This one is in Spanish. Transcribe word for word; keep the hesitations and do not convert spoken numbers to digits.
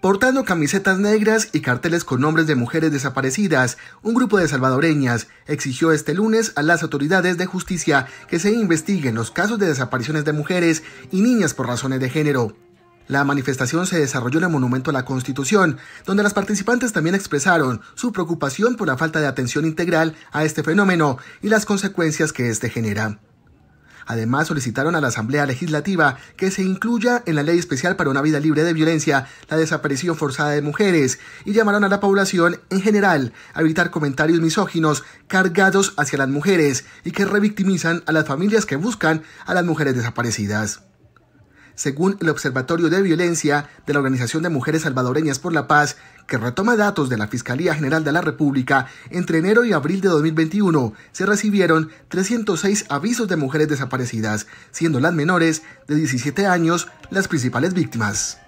Portando camisetas negras y carteles con nombres de mujeres desaparecidas, un grupo de salvadoreñas exigió este lunes a las autoridades de justicia que se investiguen los casos de desapariciones de mujeres y niñas por razones de género. La manifestación se desarrolló en el Monumento a la Constitución, donde las participantes también expresaron su preocupación por la falta de atención integral a este fenómeno y las consecuencias que este genera. Además, solicitaron a la Asamblea Legislativa que se incluya en la Ley Especial para una Vida Libre de Violencia la desaparición forzada de mujeres y llamaron a la población en general a evitar comentarios misóginos cargados hacia las mujeres y que revictimizan a las familias que buscan a las mujeres desaparecidas. Según el Observatorio de Violencia de la Organización de Mujeres Salvadoreñas por la Paz, que retoma datos de la Fiscalía General de la República, entre enero y abril de dos mil veintiuno se recibieron trescientos seis avisos de mujeres desaparecidas, siendo las menores de diecisiete años las principales víctimas.